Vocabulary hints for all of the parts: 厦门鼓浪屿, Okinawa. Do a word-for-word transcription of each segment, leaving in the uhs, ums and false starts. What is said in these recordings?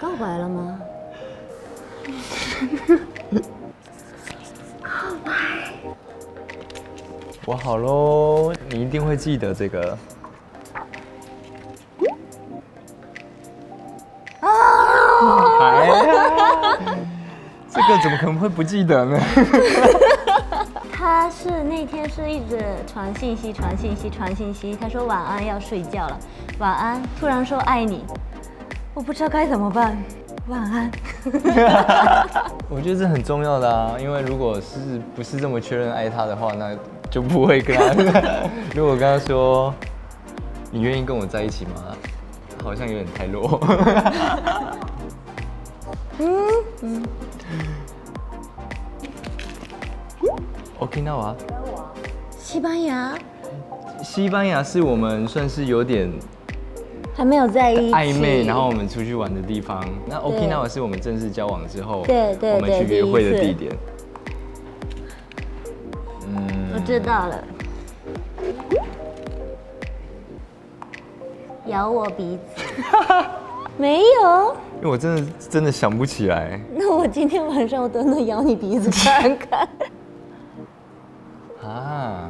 告白了吗？告白。我好喽，你一定会记得这个。啊！哎呀，这个怎么可能会不记得呢？他是那天是一直传信息、传信息、传信息。他说晚安要睡觉了，晚安。突然说爱你，我不知道该怎么办。晚安。我觉得这很重要的啊，因为如果是不是这么确认爱他的话，那就不会跟他。如果跟他说你愿意跟我在一起吗？好像有点太弱。嗯嗯。 Okinawa， 西班牙，西班牙是我们算是有点还没有在一起暧昧，然后我们出去玩的地方。那 Okinawa 是我们正式交往之后，对对我们去约会的地点。嗯，我知道了，咬我鼻子，没有，因为我真的真的想不起来。那我今天晚上我等等咬你鼻子看看。啊，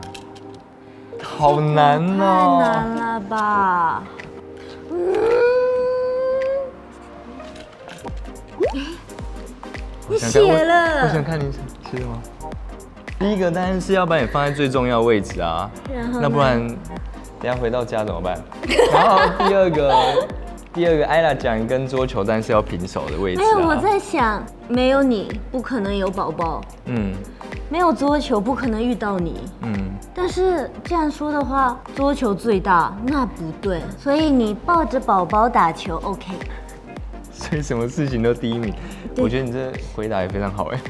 好难哦！太难了吧？嗯，你写了？我想看你写什么。第一个当然是要把你放在最重要的位置啊，那不然等下回到家怎么办？然后第二个，第二个艾拉讲跟桌球，但是要平手的位置。哎，我在想，没有你不可能有宝宝。嗯。 没有桌球不可能遇到你，嗯，但是这样说的话，桌球最大，那不对，所以你抱着宝宝打球 ，OK。所以什么事情都第一名，我觉得你这回答也非常好哎。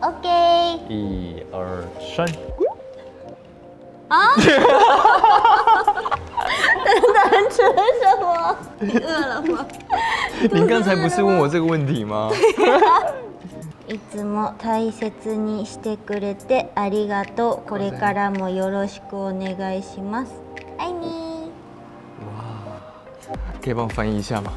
OK。一二三。啊！等等，吃什么？你饿了吗？ 您刚才不是问我这个问题吗？いつも大切にしてくれてありがとう。これからもよろしくお願いします。愛你。哇，可以帮我翻译一下吗？